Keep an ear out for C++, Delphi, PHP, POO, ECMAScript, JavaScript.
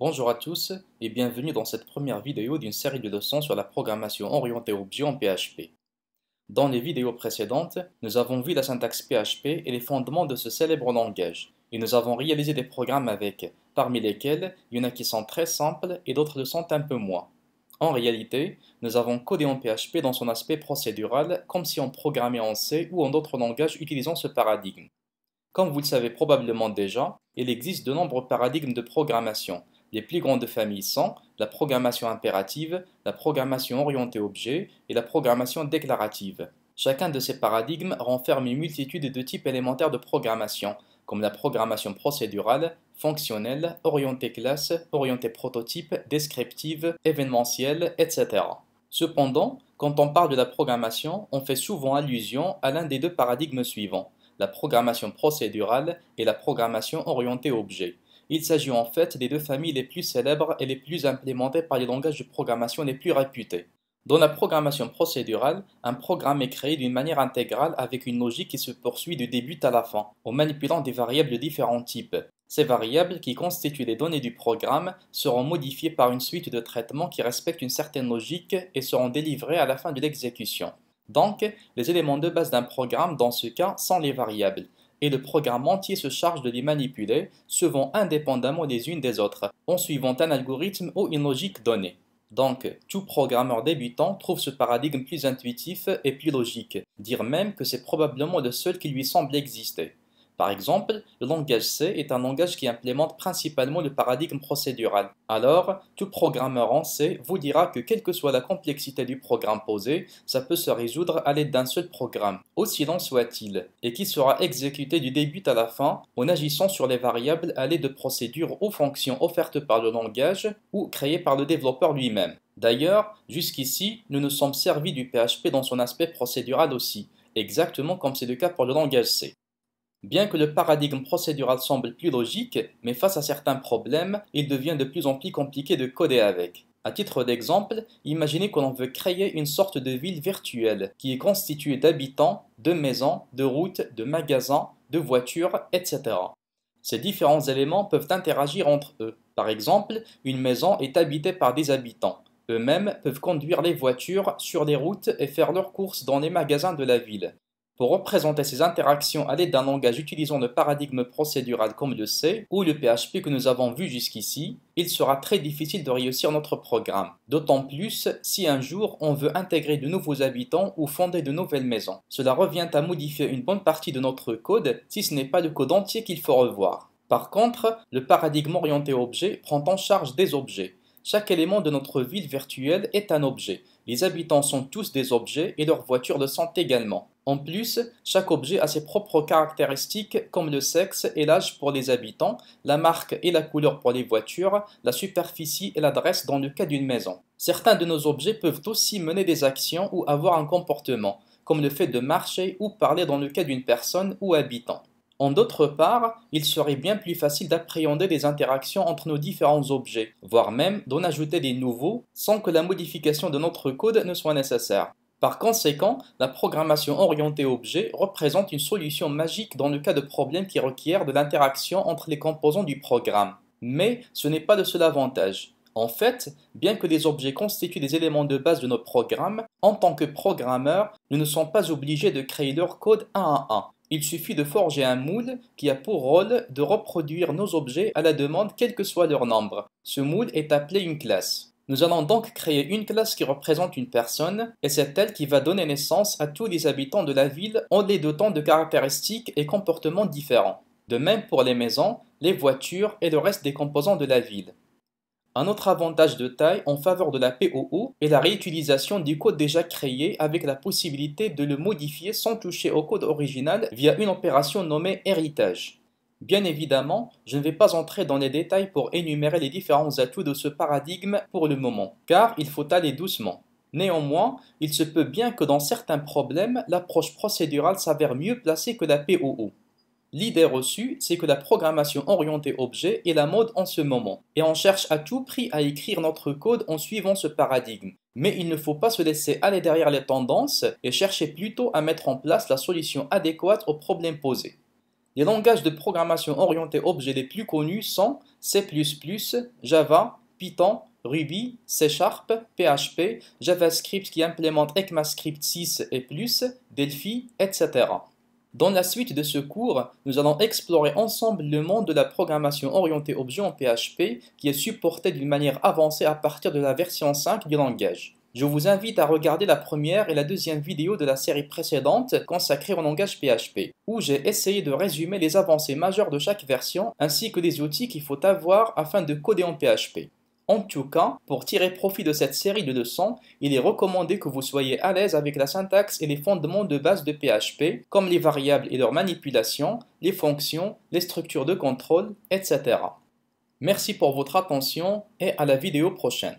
Bonjour à tous et bienvenue dans cette première vidéo d'une série de leçons sur la programmation orientée objet en PHP. Dans les vidéos précédentes, nous avons vu la syntaxe PHP et les fondements de ce célèbre langage, et nous avons réalisé des programmes avec, parmi lesquels il y en a qui sont très simples et d'autres le sont un peu moins. En réalité, nous avons codé en PHP dans son aspect procédural comme si on programmait en C ou en d'autres langages utilisant ce paradigme. Comme vous le savez probablement déjà, il existe de nombreux paradigmes de programmation. Les plus grandes familles sont la programmation impérative, la programmation orientée objet et la programmation déclarative. Chacun de ces paradigmes renferme une multitude de types élémentaires de programmation, comme la programmation procédurale, fonctionnelle, orientée classe, orientée prototype, descriptive, événementielle, etc. Cependant, quand on parle de la programmation, on fait souvent allusion à l'un des deux paradigmes suivants, la programmation procédurale et la programmation orientée objet. Il s'agit en fait des deux familles les plus célèbres et les plus implémentées par les langages de programmation les plus réputés. Dans la programmation procédurale, un programme est créé d'une manière intégrale avec une logique qui se poursuit du début à la fin, en manipulant des variables de différents types. Ces variables, qui constituent les données du programme, seront modifiées par une suite de traitements qui respectent une certaine logique et seront délivrées à la fin de l'exécution. Donc, les éléments de base d'un programme, dans ce cas, sont les variables, et le programme entier se charge de les manipuler, souvent indépendamment les unes des autres, en suivant un algorithme ou une logique donnée. Donc, tout programmeur débutant trouve ce paradigme plus intuitif et plus logique, dire même que c'est probablement le seul qui lui semble exister. Par exemple, le langage C est un langage qui implémente principalement le paradigme procédural. Alors, tout programmeur en C vous dira que quelle que soit la complexité du programme posé, ça peut se résoudre à l'aide d'un seul programme, aussi long soit-il, et qui sera exécuté du début à la fin en agissant sur les variables à l'aide de procédures ou fonctions offertes par le langage ou créées par le développeur lui-même. D'ailleurs, jusqu'ici, nous nous sommes servis du PHP dans son aspect procédural aussi, exactement comme c'est le cas pour le langage C. Bien que le paradigme procédural semble plus logique, mais face à certains problèmes, il devient de plus en plus compliqué de coder avec. À titre d'exemple, imaginez que l'on veut créer une sorte de ville virtuelle qui est constituée d'habitants, de maisons, de routes, de magasins, de voitures, etc. Ces différents éléments peuvent interagir entre eux. Par exemple, une maison est habitée par des habitants. Eux-mêmes peuvent conduire les voitures sur les routes et faire leurs courses dans les magasins de la ville. Pour représenter ces interactions à l'aide d'un langage utilisant le paradigme procédural comme le C ou le PHP que nous avons vu jusqu'ici, il sera très difficile de réussir notre programme, d'autant plus si un jour on veut intégrer de nouveaux habitants ou fonder de nouvelles maisons. Cela revient à modifier une bonne partie de notre code, si ce n'est pas le code entier qu'il faut revoir. Par contre, le paradigme orienté objet prend en charge des objets. Chaque élément de notre ville virtuelle est un objet. Les habitants sont tous des objets et leurs voitures le sont également. En plus, chaque objet a ses propres caractéristiques comme le sexe et l'âge pour les habitants, la marque et la couleur pour les voitures, la superficie et l'adresse dans le cas d'une maison. Certains de nos objets peuvent aussi mener des actions ou avoir un comportement, comme le fait de marcher ou parler dans le cas d'une personne ou habitant. En d'autre part, il serait bien plus facile d'appréhender des interactions entre nos différents objets, voire même d'en ajouter des nouveaux, sans que la modification de notre code ne soit nécessaire. Par conséquent, la programmation orientée objet représente une solution magique dans le cas de problèmes qui requièrent de l'interaction entre les composants du programme. Mais ce n'est pas le seul avantage. En fait, bien que les objets constituent des éléments de base de nos programmes, en tant que programmeurs, nous ne sommes pas obligés de créer leur code un à un. Il suffit de forger un moule qui a pour rôle de reproduire nos objets à la demande quel que soit leur nombre. Ce moule est appelé une classe. Nous allons donc créer une classe qui représente une personne, et c'est elle qui va donner naissance à tous les habitants de la ville en les dotant de caractéristiques et comportements différents. De même pour les maisons, les voitures et le reste des composants de la ville. Un autre avantage de taille en faveur de la POO est la réutilisation du code déjà créé avec la possibilité de le modifier sans toucher au code original via une opération nommée héritage. Bien évidemment, je ne vais pas entrer dans les détails pour énumérer les différents atouts de ce paradigme pour le moment, car il faut aller doucement. Néanmoins, il se peut bien que dans certains problèmes, l'approche procédurale s'avère mieux placée que la POO. L'idée reçue, c'est que la programmation orientée objet est la mode en ce moment, et on cherche à tout prix à écrire notre code en suivant ce paradigme. Mais il ne faut pas se laisser aller derrière les tendances et chercher plutôt à mettre en place la solution adéquate aux problèmes posés. Les langages de programmation orientés objets les plus connus sont C++, Java, Python, Ruby, C#, PHP, JavaScript qui implémente ECMAScript 6 et plus, Delphi, etc. Dans la suite de ce cours, nous allons explorer ensemble le monde de la programmation orientée objet en PHP qui est supportée d'une manière avancée à partir de la version 5 du langage. Je vous invite à regarder la première et la deuxième vidéo de la série précédente consacrée au langage PHP, où j'ai essayé de résumer les avancées majeures de chaque version ainsi que les outils qu'il faut avoir afin de coder en PHP. En tout cas, pour tirer profit de cette série de leçons, il est recommandé que vous soyez à l'aise avec la syntaxe et les fondements de base de PHP, comme les variables et leurs manipulations, les fonctions, les structures de contrôle, etc. Merci pour votre attention et à la vidéo prochaine.